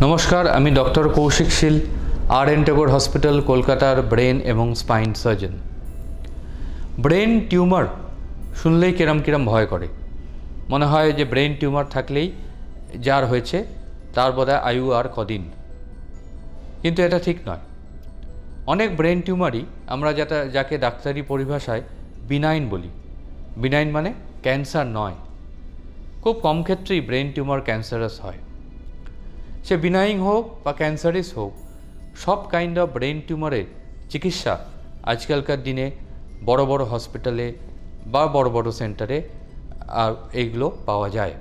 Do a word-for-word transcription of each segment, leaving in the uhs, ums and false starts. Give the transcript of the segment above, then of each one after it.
नमस्कार आमी doctor Kaushik Sil R N Tagore hospital कोलकातार ब्रेन एवं स्पाइन सर्जन। ब्रेन ट्यूमर सुनलेई किरम किरम भय करे, मने हय जे ब्रेन ट्यूमर थाकलेई जार होयेछे तार बोधहय आयु आर कदिन, किन्तु एटा ठीक नय। अनेक ब्रेन ट्यूमारई आमरा जेटा जाके डाक्तारी परिभाषाय बिनाइन बोली, बिनाइन माने कैंसार नय। खूब कम क्षेत्रेई ब्रेन ट्यूमर कैंसारास हय। से बिनाइन होक बा कैंसारिस होक, सब काइंड अफ ब्रेन ट्यूमारे चिकित्सा आजकलकार दिने बड़ बड़ हस्पिटाले बा बड़ बड़ सेंटारे एइगुलो पावा जाय।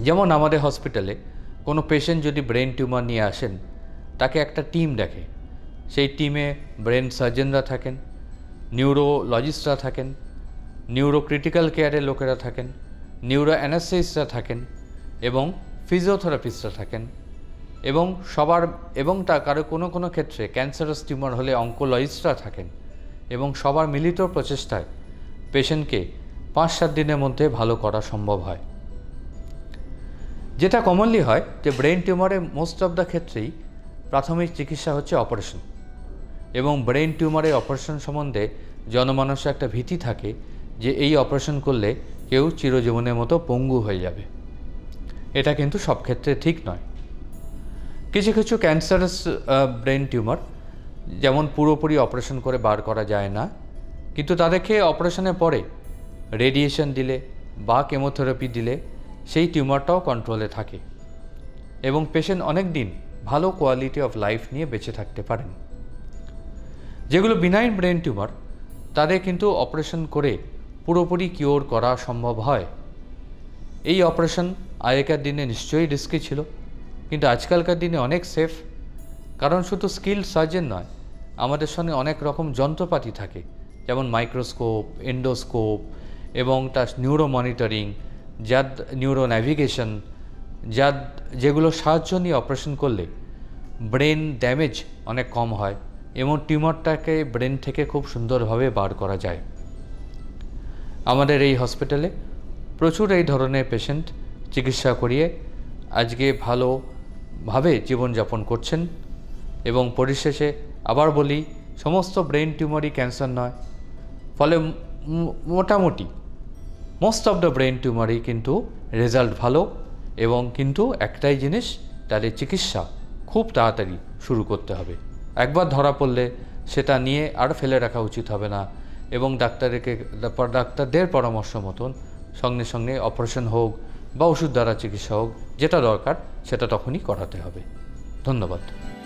जेमन आमादेर हस्पिटाले कोनो पेशेंट जदि ब्रेन ट्यूमार निये आसेन ताके एकटा टीम डाके, सेई टीमे ब्रेन सार्जनरा थाकेन, निउरोलजिस्टरा थाकेन, निउरो क्रिटिकल केयारेर लोकेरा थाकेन, निउरो अ্যানেস্থেसिस्टरा थाकेन एबं फिजिओथेरापिस्टरा थाकेन एवं सबार एवं कारो कोनो कोनो क्षेत्रे कैंसारस ट्यूमर होले ऑन्कोलॉजिस्टरा थाकेन एवं सबार मिलित प्रचेष्टाय पेशेंट के पाँच सात दिनेर मध्ये भालो करा सम्भव हय। जेटा कमनलि हय जे ब्रेन ट्यूमारे मोस्ट अफ द क्षेत्रेई प्राथमिक चिकित्सा होच्छे अपारेशन एवं ब्रेन ट्यूमारे अपारेशन सम्बन्धे जनमानसे एकटा भीति थाके जे एई अपारेशन करले केउ चिरजीवनेर मतो पंगु हये जाबे। এটা কিন্তু সব ক্ষেত্রে ঠিক নয়। কিছু কিছু ক্যান্সারাস ব্রেন টিউমার যেমন পুরোপুরি অপারেশন করে বার করা যায় না, কিন্তু তাদেরকে অপারেশনের পরে রেডিয়েশন দিলে বা কেমোথেরাপি দিলে সেই টিউমারটাও কন্ট্রোলে থাকে এবং পেশেন্ট অনেক দিন ভালো কোয়ালিটি অফ লাইফ নিয়ে বেঁচে থাকতে পারেন। যেগুলো বিনাইন ব্রেন টিউমার তাদের কিন্তু অপারেশন করে পুরোপুরি কিওর করা সম্ভব হয়। এই অপারেশন আগেকার দিনে নিশ্চয়ই রিস্কি ছিল, কিন্তু আজকালকার দিনে অনেক সেফ। কারণ শুধু স্কিল সার্জন নয়, আমাদের সঙ্গে অনেক রকম যন্ত্রপাতি থাকে, যেমন মাইক্রোস্কোপ, এন্ডোস্কোপ এবং তার নিউরো মনিটরিং, যার নিউরো ন্যাভিগেশন, যার যেগুলো সাহায্য নিয়ে অপারেশন করলে ব্রেন ড্যামেজ অনেক কম হয় এবং টিউমারটাকে ব্রেন থেকে খুব সুন্দরভাবে বার করা যায়। আমাদের এই হসপিটালে প্রচুর এই ধরনের পেশেন্ট চিকিৎসা করিয়ে আজকে ভালোভাবে জীবনযাপন করছেন। এবং পরিশেষে আবার বলি, সমস্ত ব্রেন টিউমারই ক্যান্সার নয়, ফলে মোটামুটি মোস্ট অফ দ্য ব্রেন টিউমারই কিন্তু রেজাল্ট ভালো এবং কিন্তু একটাই জিনিস, তাদের চিকিৎসা খুব তাড়াতাড়ি শুরু করতে হবে। একবার ধরা পড়লে সেটা নিয়ে আর ফেলে রাখা উচিত হবে না এবং ডাক্তারকে ডাক্তারদের পরামর্শ মতন সঙ্গে সঙ্গে অপারেশন হোক বা ওষুধ দ্বারা চিকিৎসা হোক, যেটা দরকার সেটা তখনই করাতে হবে। ধন্যবাদ।